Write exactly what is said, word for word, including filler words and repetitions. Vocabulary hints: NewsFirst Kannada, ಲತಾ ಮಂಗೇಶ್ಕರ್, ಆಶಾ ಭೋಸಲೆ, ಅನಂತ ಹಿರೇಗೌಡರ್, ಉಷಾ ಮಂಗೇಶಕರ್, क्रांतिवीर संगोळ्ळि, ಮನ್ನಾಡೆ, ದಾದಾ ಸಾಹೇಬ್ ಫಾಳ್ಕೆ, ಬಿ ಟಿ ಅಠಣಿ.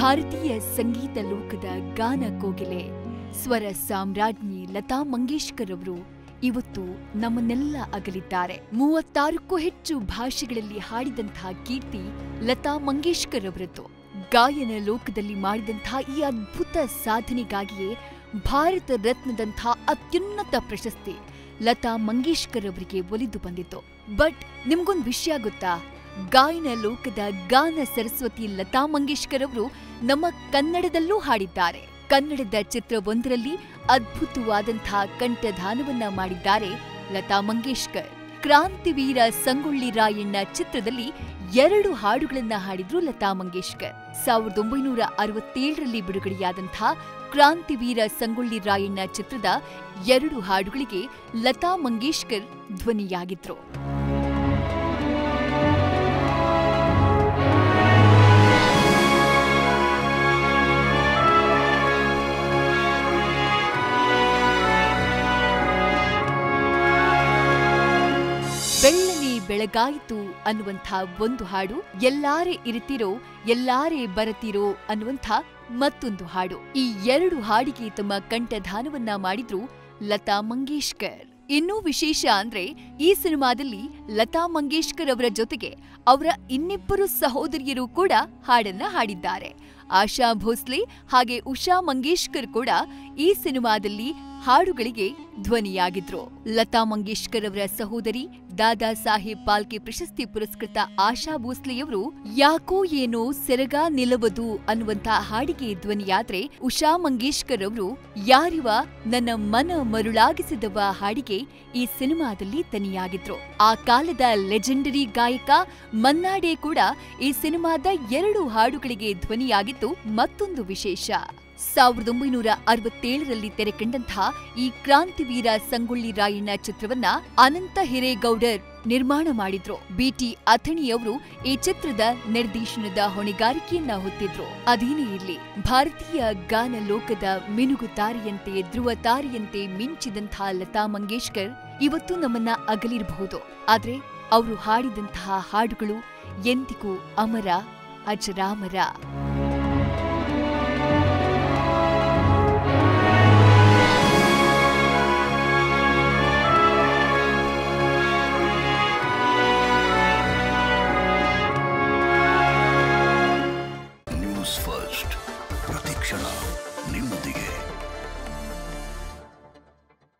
ಭಾರತೀಯ ಸಂಗೀತ ಲೋಕದ ಗಾನ ಕೋಗಿಲೆ ಸ್ವರ ಸಾಮ್ರಾಜ್ಞಿ ಲತಾ ಮಂಗೇಶಕರ್ ಅವರು ಇವತ್ತು ನಮ್ಮನ್ನೆಲ್ಲ ಅಗಲಿದ್ದಾರೆ। ಮೂವತ್ತಾರಕ್ಕೂ ಹೆಚ್ಚು ಭಾಷೆಗಳಲ್ಲಿ ಹಾಡಿದಂತಹ ಕೀರ್ತಿ ಲತಾ ಮಂಗೇಶಕರ್ ಅವರದ್ದು। ಗಾಯನ ಲೋಕದಲ್ಲಿ ಮಾಡಿದಂತಹ ಈ ಅದ್ಭುತ ಸಾಧನೆಗಾಗಿಯೇ ಭಾರತ ರತ್ನದಂತಹ ಅತ್ಯುನ್ನತ ಪ್ರಶಸ್ತಿ ಲತಾ ಮಂಗೇಶಕರ್ ಅವರಿಗೆ ಒಲಿದು ಬಂದಿತ್ತು। ಬಟ್ ನಿಮಗೊಂದು ವಿಷಯ ಗೊತ್ತಾ, ಗಾಯನ ಲೋಕದ ಗಾನ ಸರಸ್ವತಿ ಲತಾ ಮಂಗೇಶಕರ್ ಅವರು ನಮ್ಮ ಕನ್ನಡದಲ್ಲೂ ಹಾಡಿದ್ದಾರೆ। ಕನ್ನಡದ ಚಿತ್ರವೊಂದರಲ್ಲಿ ಅದ್ಭುತವಾದಂತಹ ಕಂಠದಾನವನ್ನ ಮಾಡಿದ್ದಾರೆ ಲತಾ ಮಂಗೇಶಕರ್। ಕ್ರಾಂತಿವೀರ ಸಂಗೊಳ್ಳಿ ರಾಯಣ್ಣ ಚಿತ್ರದಲ್ಲಿ ಎರಡು ಹಾಡುಗಳನ್ನ ಹಾಡಿದ್ರು ಲತಾ ಮಂಗೇಶಕರ್। ಸಾವಿರದ ಒಂಬೈನೂರ ಅರವತ್ತೇಳರಲ್ಲಿ ಬಿಡುಗಡೆಯಾದಂತಹ ಕ್ರಾಂತಿವೀರ ಸಂಗೊಳ್ಳಿ ರಾಯಣ್ಣ ಚಿತ್ರದ ಎರಡು ಹಾಡುಗಳಿಗೆ ಲತಾ ಮಂಗೇಶಕರ್ ಧ್ವನಿಯಾಗಿದ್ರು। ಬೆಳ್ಳನೆ ಬೆಳಗಾಯಿತು ಅನ್ನುವಂಥ ಒಂದು ಹಾಡು, ಎಲ್ಲಾರೇ ಇರುತ್ತಿರೋ ಎಲ್ಲಾರೇ ಬರುತ್ತಿರೋ ಅನ್ನುವಂಥ ಮತ್ತೊಂದು ಹಾಡು, ಈ ಎರಡು ಹಾಡಿಗೆ ತಮ್ಮ ಕಂಠದಾನವನ್ನ ಮಾಡಿದ್ರು ಲತಾ ಮಂಗೇಶಕರ್। ಇನ್ನೂ ವಿಶೇಷ ಅಂದ್ರೆ ಈ ಸಿನಿಮಾದಲ್ಲಿ ಲತಾ ಮಂಗೇಶಕರ್ ಅವರ ಜೊತೆಗೆ ಅವರ ಇನ್ನಿಬ್ಬರು ಸಹೋದರಿಯರು ಕೂಡ ಹಾಡನ್ನ ಹಾಡಿದ್ದಾರೆ। ಆಶಾ ಭೋಸಲೆ ಹಾಗೆ ಉಷಾ ಮಂಗೇಶಕರ್ ಕೂಡ ಈ ಸಿನಿಮಾದಲ್ಲಿ ಹಾಡುಗಳಿಗೆ ಧ್ವನಿಯಾಗಿದ್ರು। ಲತಾ ಮಂಗೇಶಕರ್ ಅವರ ಸಹೋದರಿ ದಾದಾ ಸಾಹೇಬ್ ಫಾಳ್ಕೆ ಪ್ರಶಸ್ತಿ ಪುರಸ್ಕೃತ ಆಶಾ ಭೋಸಲೆಯವರು ಯಾಕೋ ಏನೋ ಸೆರಗ ನಿಲ್ಲಬದು ಅನ್ನುವಂಥ ಹಾಡಿಗೆ ಧ್ವನಿಯಾದ್ರೆ, ಉಷಾ ಮಂಗೇಶಕರ್ ಅವರು ಯಾರಿವ ನನ್ನ ಮನ ಮರುಳಾಗಿಸಿದವ ಹಾಡಿಗೆ ಈ ಸಿನಿಮಾದಲ್ಲಿ ತನಿಯಾಗಿದ್ರು। ಆ ಕಾಲದ ಲೆಜೆಂಡರಿ ಗಾಯಕ ಮನ್ನಾಡೆ ಕೂಡ ಈ ಸಿನಿಮಾದ ಎರಡು ಹಾಡುಗಳಿಗೆ ಧ್ವನಿಯಾಗಿತ್ತು। ಮತ್ತೊಂದು ವಿಶೇಷ, ಸಾವಿರದ ಒಂಬೈನೂರ ಅರವತ್ತೇಳರಲ್ಲಿ ತೆರೆಕಂಡಂತಹ ಈ ಕ್ರಾಂತಿವೀರ ಸಂಗೊಳ್ಳಿ ರಾಯಣ್ಣ ಚಿತ್ರವನ್ನ ಅನಂತ ಹಿರೇಗೌಡರ್ ನಿರ್ಮಾಣ ಮಾಡಿದ್ರು। ಬಿ ಟಿ ಅಠಣಿ ಅವರು ಈ ಚಿತ್ರದ ನಿರ್ದೇಶನದ ಹೊಣೆಗಾರಿಕೆಯನ್ನ ಹೊತ್ತಿದ್ರು। ಅದೇನೇ ಇರಲಿ, ಭಾರತೀಯ ಗಾನ ಲೋಕದ ಮಿನುಗುತಾರೆಯಂತೆ ಧ್ರುವತಾರೆಯಂತೆ ಮಿಂಚಿದಂತಹ ಲತಾ ಮಂಗೇಶಕರ್ ಇವತ್ತು ನಮ್ಮನ್ನ ಅಗಲಿರಬಹುದು, ಆದ್ರೆ ಅವರು ಹಾಡಿದಂತಹ ಹಾಡುಗಳು ಎಂದಿಗೂ ಅಮರ, ಅಜರಾಮರ। न्यूज फर्स्ट प्रतीक्षण निम्मदिगे।